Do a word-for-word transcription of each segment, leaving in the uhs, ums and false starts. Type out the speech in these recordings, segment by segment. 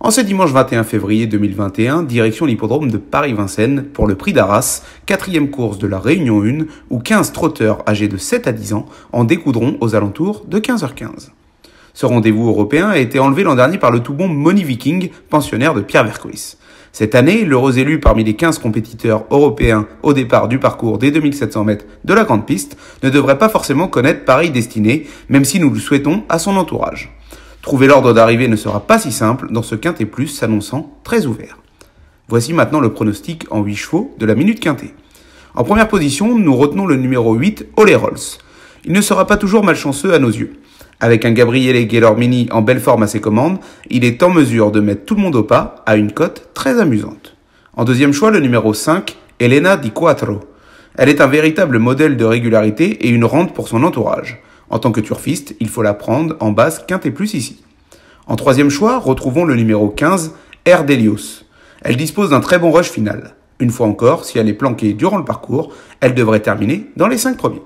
En ce dimanche vingt et un février deux mille vingt et un, direction l'hippodrome de Paris-Vincennes pour le Prix d'Arras, quatrième course de la Réunion un, où quinze trotteurs âgés de sept à dix ans en découdront aux alentours de quinze heures quinze. Ce rendez-vous européen a été enlevé l'an dernier par le tout bon Money Viking, pensionnaire de Pierre Vercuis. Cette année, l'heureux élu parmi les quinze compétiteurs européens au départ du parcours des deux mille sept cents mètres de la grande piste ne devrait pas forcément connaître pareille destinée, même si nous le souhaitons à son entourage. Trouver l'ordre d'arrivée ne sera pas si simple dans ce Quinté Plus s'annonçant très ouvert. Voici maintenant le pronostic en huit chevaux de la Minute Quinté. En première position, nous retenons le numéro huit, Ole Rolls. Il ne sera pas toujours malchanceux à nos yeux. Avec un Gabriel et Guellor Mini en belle forme à ses commandes, il est en mesure de mettre tout le monde au pas à une cote très amusante. En deuxième choix, le numéro cinq, Elena Di Quattro. Elle est un véritable modèle de régularité et une rente pour son entourage. En tant que turfiste, il faut la prendre en base Quinté Plus ici. En troisième choix, retrouvons le numéro quinze, Air Delios. Elle dispose d'un très bon rush final. Une fois encore, si elle est planquée durant le parcours, elle devrait terminer dans les cinq premiers.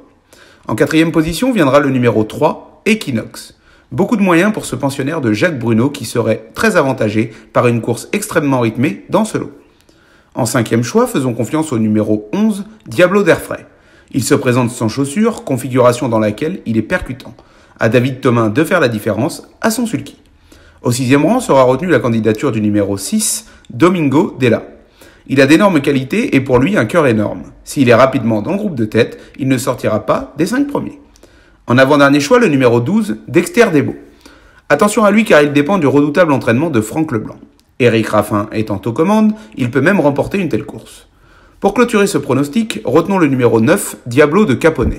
En quatrième position viendra le numéro trois, Equinox. Beaucoup de moyens pour ce pensionnaire de Jacques Bruno qui serait très avantagé par une course extrêmement rythmée dans ce lot. En cinquième choix, faisons confiance au numéro onze, Diablo d'Airfray. Il se présente sans chaussures, configuration dans laquelle il est percutant. À David Thomas de faire la différence à son sulky. Au sixième rang sera retenue la candidature du numéro six, Domingo Della. Il a d'énormes qualités et pour lui un cœur énorme. S'il est rapidement dans le groupe de tête, il ne sortira pas des cinq premiers. En avant-dernier choix, le numéro douze, Dexter Debo. Attention à lui car il dépend du redoutable entraînement de Franck Leblanc. Éric Raffin étant aux commandes, il peut même remporter une telle course. Pour clôturer ce pronostic, retenons le numéro neuf, Diablo de Capone.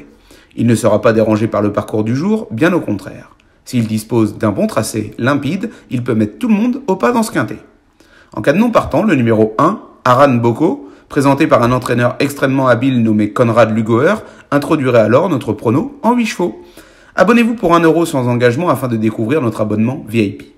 Il ne sera pas dérangé par le parcours du jour, bien au contraire. S'il dispose d'un bon tracé limpide, il peut mettre tout le monde au pas dans ce quinté. En cas de non partant, le numéro un, Aran Boko, présenté par un entraîneur extrêmement habile nommé Conrad Lugauer, introduirait alors notre prono en huit chevaux. Abonnez-vous pour un euro sans engagement afin de découvrir notre abonnement V I P.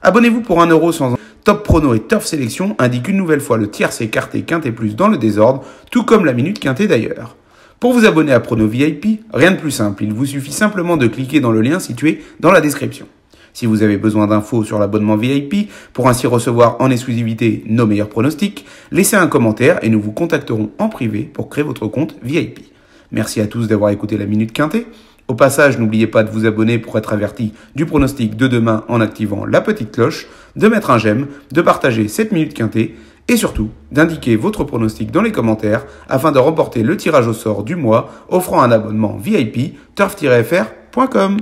Abonnez-vous pour un euro sans engagement. Top Prono et Turf Sélection indiquent une nouvelle fois le tiercé écarté Quinté Plus dans le désordre, tout comme la Minute Quinté d'ailleurs. Pour vous abonner à Prono V I P, rien de plus simple, il vous suffit simplement de cliquer dans le lien situé dans la description. Si vous avez besoin d'infos sur l'abonnement V I P, pour ainsi recevoir en exclusivité nos meilleurs pronostics, laissez un commentaire et nous vous contacterons en privé pour créer votre compte V I P. Merci à tous d'avoir écouté la Minute Quinté. Au passage, n'oubliez pas de vous abonner pour être averti du pronostic de demain en activant la petite cloche, de mettre un j'aime, de partager cette Minute Quinté et surtout d'indiquer votre pronostic dans les commentaires afin de remporter le tirage au sort du mois offrant un abonnement V I P turf tiret f r point com.